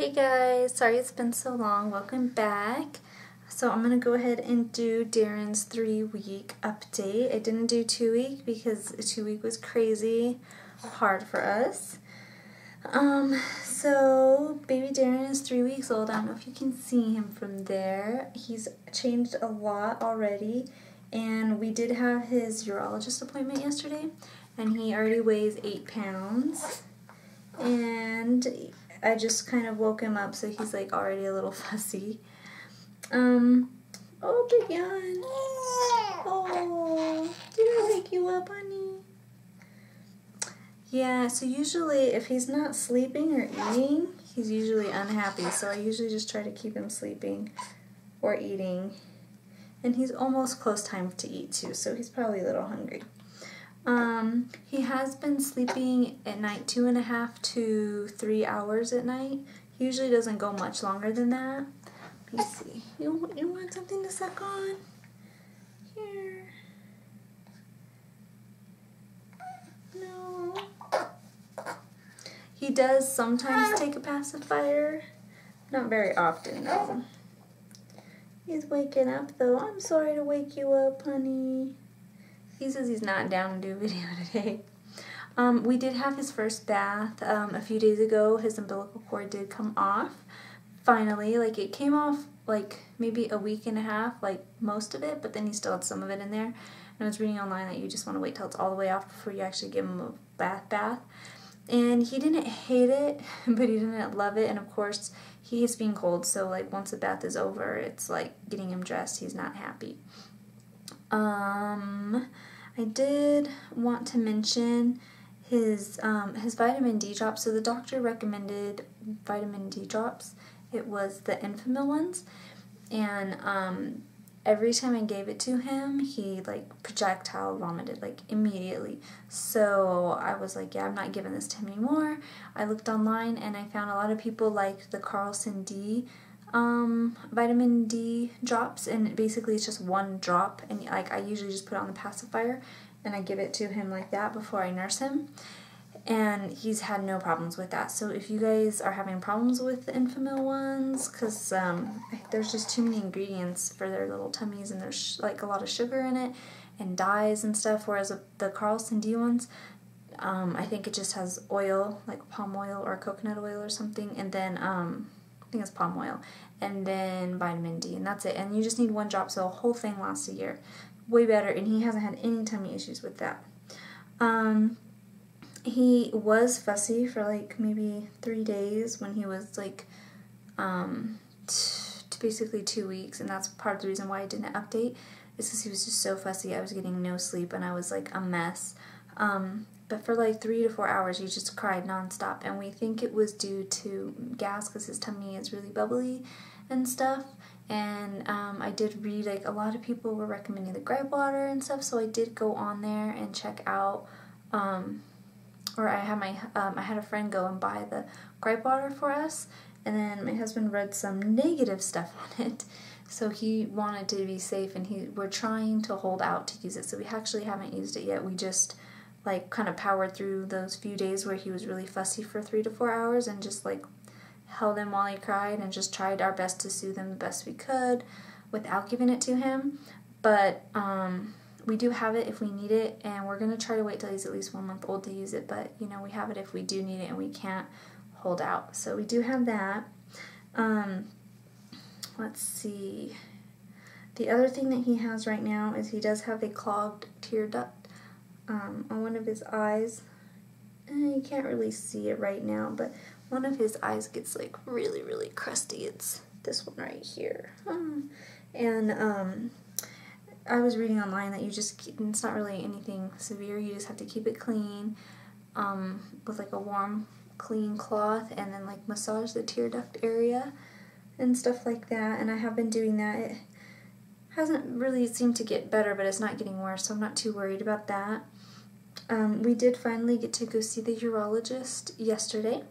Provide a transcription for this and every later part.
Hey guys, sorry it's been so long. Welcome back. So I'm going to go ahead and do Darren's 3-week update. I didn't do 2-week because 2-week was crazy hard for us. So baby Darren is 3 weeks old. I don't know if you can see him from there. He's changed a lot already, and we did have his urologist appointment yesterday, and he already weighs 8 pounds. And I just kind of woke him up, so he's like already a little fussy. Oh, big yawn. Oh, did I wake you up, honey? Yeah, so usually if he's not sleeping or eating, he's usually unhappy, so I usually just try to keep him sleeping or eating. And he's almost close time to eat too, so he's probably a little hungry. He has been sleeping at night 2.5 to 3 hours at night. He usually doesn't go much longer than that. Let me see. You want something to suck on? Here. No. He does sometimes take a pacifier. Not very often, though. He's waking up, though. I'm sorry to wake you up, honey. He says he's not down to do a video today. We did have his first bath a few days ago. His umbilical cord did come off. Finally, like it came off like maybe a week and a half, like most of it, but then he still had some of it in there. And I was reading online that you just want to wait till it's all the way off before you actually give him a bath. And he didn't hate it, but he didn't love it. And of course, he hates being cold. So like once the bath is over, it's like getting him dressed. He's not happy. I did want to mention his vitamin D drops. So the doctor recommended vitamin D drops. It was the Enfamil ones, and every time I gave it to him, he like projectile vomited like immediately. So I was like, yeah, I'm not giving this to him anymore. I looked online and I found a lot of people like the Carlson D vitamin D drops, and basically it's just one drop, and like I usually just put it on the pacifier and I give it to him like that before I nurse him, and he's had no problems with that. So if you guys are having problems with the Enfamil ones, because there's just too many ingredients for their little tummies, and there's like a lot of sugar in it and dyes and stuff, whereas the Carlson D ones, I think it just has oil, like palm oil or coconut oil or something, and then I think it's palm oil, and then vitamin D, and that's it. And you just need one drop, so the whole thing lasts a year. Way better, and he hasn't had any tummy issues with that. He was fussy for like maybe 3 days when he was like basically 2 weeks, and that's part of the reason why I didn't update, is because he was just so fussy. I was getting no sleep, and I was like a mess. But for like 3 to 4 hours, he just cried nonstop, and we think it was due to gas because his tummy is really bubbly and stuff. And I did read like a lot of people were recommending the gripe water and stuff, so I did go on there and check out. Or I had a friend go and buy the gripe water for us, and then my husband read some negative stuff on it. So he wanted to be safe, and we're trying to hold out to use it. So we actually haven't used it yet. We just like kind of powered through those few days where he was really fussy for 3 to 4 hours, and just like held him while he cried, and just tried our best to soothe him the best we could without giving it to him. But we do have it if we need it, and we're going to try to wait till he's at least 1 month old to use it, but you know, we have it if we do need it and we can't hold out. So we do have that. Let's see. The other thing that he has right now is he does have a clogged tear duct on one of his eyes. You can't really see it right now, but one of his eyes gets like really, really crusty. It's this one right here. And I was reading online that you just keep, it's not really anything severe, you just have to keep it clean with like a warm, clean cloth, and then like massage the tear duct area and stuff like that. And I have been doing that. It hasn't really seemed to get better, but it's not getting worse, so I'm not too worried about that. We did finally get to go see the urologist yesterday,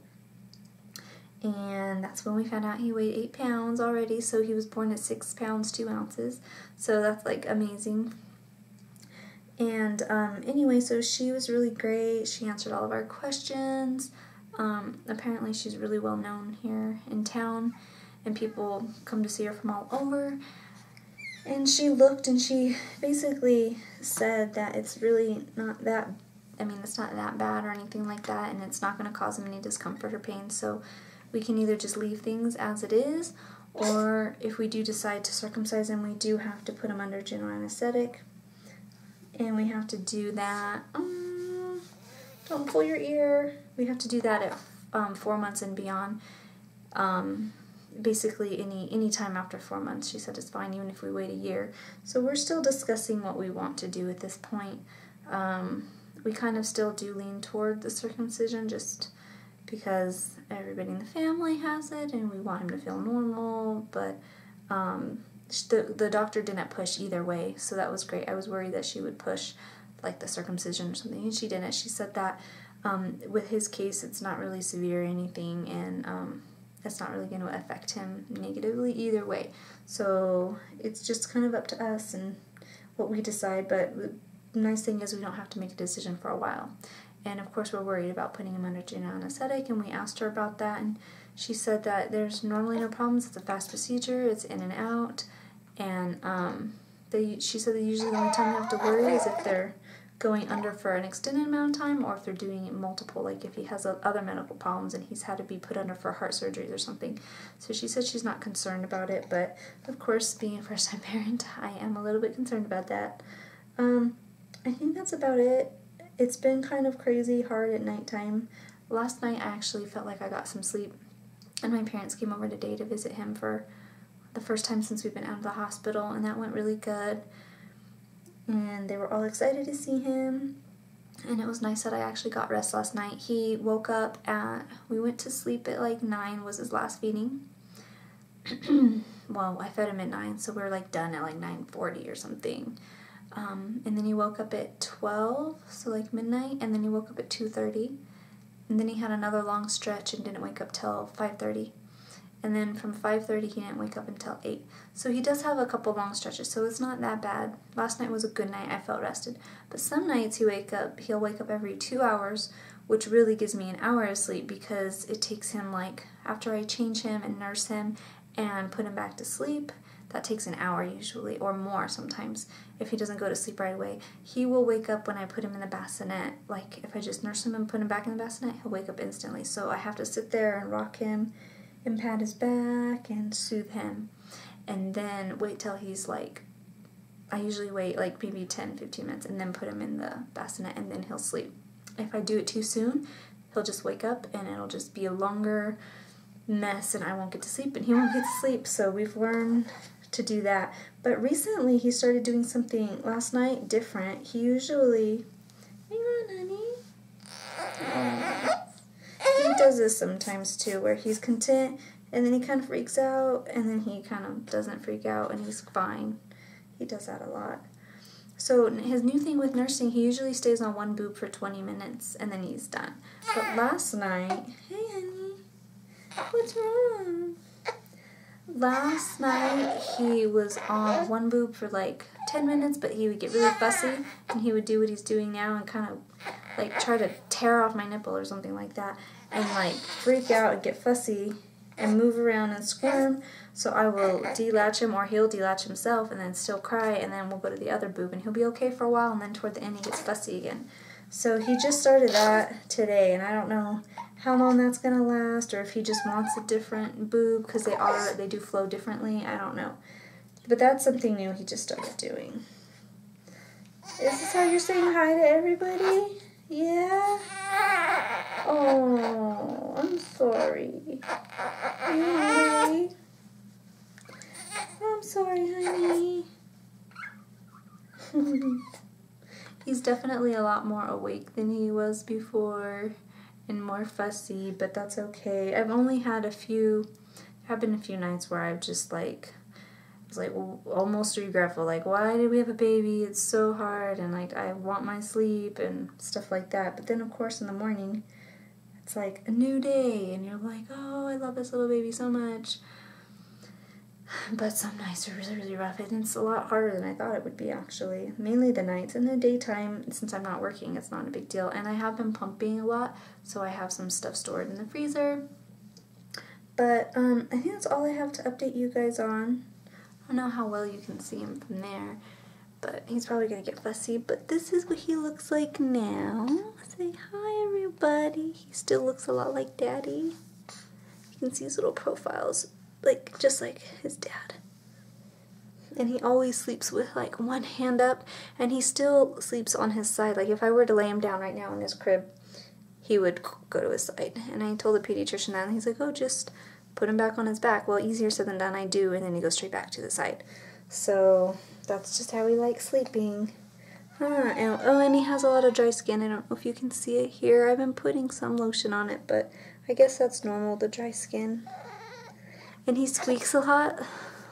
and that's when we found out he weighed 8 pounds already. So he was born at 6 pounds 2 ounces, so that's like amazing. And anyway, so she was really great. She answered all of our questions. Apparently she's really well known here in town, and people come to see her from all over. And she looked and she basically said that it's really not that, I mean, it's not that bad or anything like that, and it's not going to cause them any discomfort or pain, so we can either just leave things as it is, or if we do decide to circumcise him, we do have to put him under general anesthetic, and we have to do that, don't pull your ear, we have to do that at 4 months and beyond. Basically any time after 4 months, she said it's fine, even if we wait a year. So we're still discussing what we want to do at this point. We kind of still do lean toward the circumcision, just because everybody in the family has it and we want him to feel normal, but the doctor didn't push either way, so that was great. I was worried that she would push like the circumcision or something, and she didn't. She said that with his case, it's not really severe or anything, and that's not really going to affect him negatively either way. So it's just kind of up to us and what we decide, but the nice thing is we don't have to make a decision for a while. And of course we're worried about putting him under general anesthetic, and we asked her about that, and she said that there's normally no problems. It's a fast procedure, it's in and out, and she said that usually the only time you have to worry is if they're going under for an extended amount of time, or if they're doing it multiple, like if he has other medical problems and he's had to be put under for heart surgeries or something. So she said she's not concerned about it, but of course, being a first-time parent, I am a little bit concerned about that. I think that's about it. It's been kind of crazy hard at nighttime. Last night I actually felt like I got some sleep, and my parents came over today to visit him for the first time since we've been out of the hospital, and that went really good. And they were all excited to see him, and it was nice that I actually got rest last night. He woke up at, we went to sleep at like 9 was his last feeding. Well, I fed him at 9, so we were like done at like 9:40 or something. And then he woke up at 12, so like midnight, and then he woke up at 2:30. And then he had another long stretch and didn't wake up till 5:30. And then from 5:30 he didn't wake up until 8. So he does have a couple long stretches, so it's not that bad. Last night was a good night, I felt rested. But some nights he'll wake up every 2 hours, which really gives me an hour of sleep, because it takes him, like, after I change him and nurse him and put him back to sleep, that takes an hour usually, or more sometimes, if he doesn't go to sleep right away. He will wake up when I put him in the bassinet. Like, if I just nurse him and put him back in the bassinet, he'll wake up instantly. So I have to sit there and rock him and pat his back and soothe him, and then wait till he's like, I usually wait like maybe 10-15 minutes and then put him in the bassinet, and then he'll sleep. If I do it too soon, he'll just wake up and it'll just be a longer mess, and I won't get to sleep and he won't get to sleep. So we've learned to do that. But recently he started doing something last night different. He usually, hang on honey, he does this sometimes too, where he's content and then he kind of freaks out, and then he kind of doesn't freak out and he's fine. He does that a lot. So his new thing with nursing, he usually stays on one boob for 20 minutes and then he's done. But last night, hey honey, what's wrong? Last night he was on one boob for like 10 minutes, but he would get really fussy and he would do what he's doing now and kind of like try to tear off my nipple or something like that, and like freak out and get fussy and move around and squirm. So I will delatch him, or he'll delatch himself, and then still cry, and then we'll go to the other boob and he'll be okay for a while, and then toward the end he gets fussy again. So he just started that today, and I don't know how long that's going to last, or if he just wants a different boob, because they do flow differently, I don't know. But that's something new he just started doing. Is this how you're saying hi to everybody? Yeah? Oh, I'm sorry. Are you okay? I'm sorry, honey. He's definitely a lot more awake than he was before, and more fussy, but that's okay. I've only had a few nights where I've just like, I was like almost regretful, like, why did we have a baby? It's so hard, and like I want my sleep and stuff like that. But then of course in the morning it's like a new day and you're like, oh, I love this little baby so much. But some nights are really, really rough, and it's a lot harder than I thought it would be, actually. Mainly the nights. In the daytime, since I'm not working, it's not a big deal. And I have been pumping a lot, so I have some stuff stored in the freezer. But I think that's all I have to update you guys on. I don't know how well you can see him from there, but he's probably going to get fussy. But this is what he looks like now. Say hi, everybody. He still looks a lot like Daddy. You can see his little profiles. Like, just like his dad. And he always sleeps with, like, one hand up, and he still sleeps on his side. Like, if I were to lay him down right now in his crib, he would go to his side. And I told the pediatrician that, and he's like, oh, just put him back on his back. Well, easier said than done, I do, and then he goes straight back to the side. So, that's just how we like sleeping. Huh. And, oh, and he has a lot of dry skin. I don't know if you can see it here. I've been putting some lotion on it, but I guess that's normal, the dry skin. And he squeaks a lot.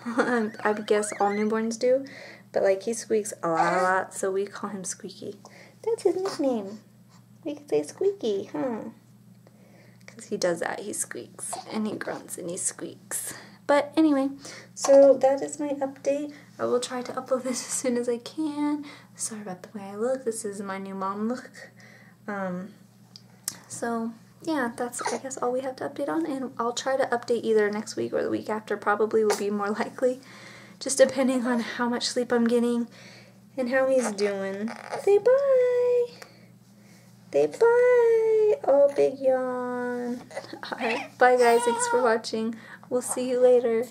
I guess all newborns do. But, like, he squeaks a lot, so we call him Squeaky. That's his nickname. We could say Squeaky, huh? Because he does that. He squeaks, and he grunts, and he squeaks. But, anyway, so that is my update. I will try to upload this as soon as I can. Sorry about the way I look. This is my new mom look. So... yeah, that's, I guess, all we have to update on, and I'll try to update either next week or the week after, probably will be more likely, just depending on how much sleep I'm getting and how he's doing. Say bye! Say bye! Oh, big yawn. Alright, bye guys, thanks for watching. We'll see you later.